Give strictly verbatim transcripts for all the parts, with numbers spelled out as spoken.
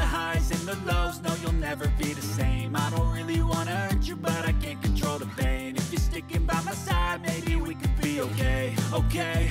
highs and the lows, no, you'll never be the same. I don't really wanna hurt you, but I can't control the pain. If you're sticking by my side, maybe we could be okay. Okay,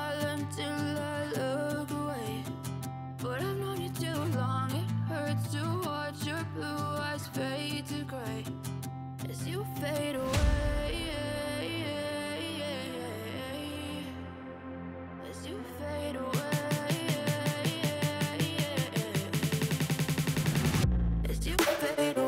until I look away. But I've known you too long, it hurts to watch your blue eyes fade to gray as you fade away, as you fade away, as you fade away.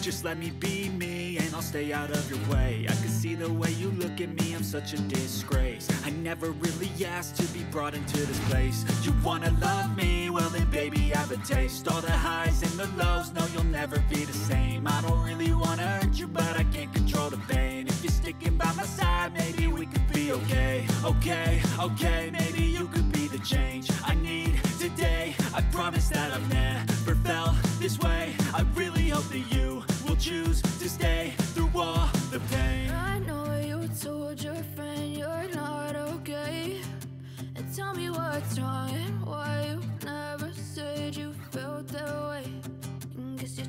Just let me be me and I'll stay out of your way. I can see the way you look at me, I'm such a disgrace. I never really asked to be brought into this place. You wanna love me? Well then baby I have a taste. All the highs and the lows, no, you'll never be the same. I don't really wanna hurt you, but I can't control the pain. If you're sticking by my side, maybe we could be okay. Okay, okay, maybe you could be the change I need today. I promise that I've never felt this way. I really hope that you will choose to stay through all the pain. I know you told your friend you're not okay, and tell me what's wrong and why you never said you felt that way. Guess you're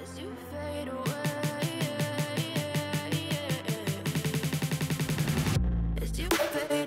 as you fade away, as you fade away.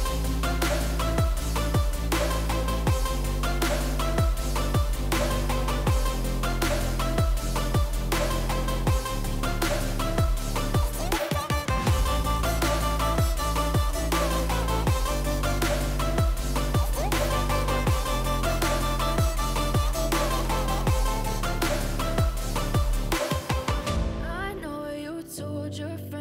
Your friend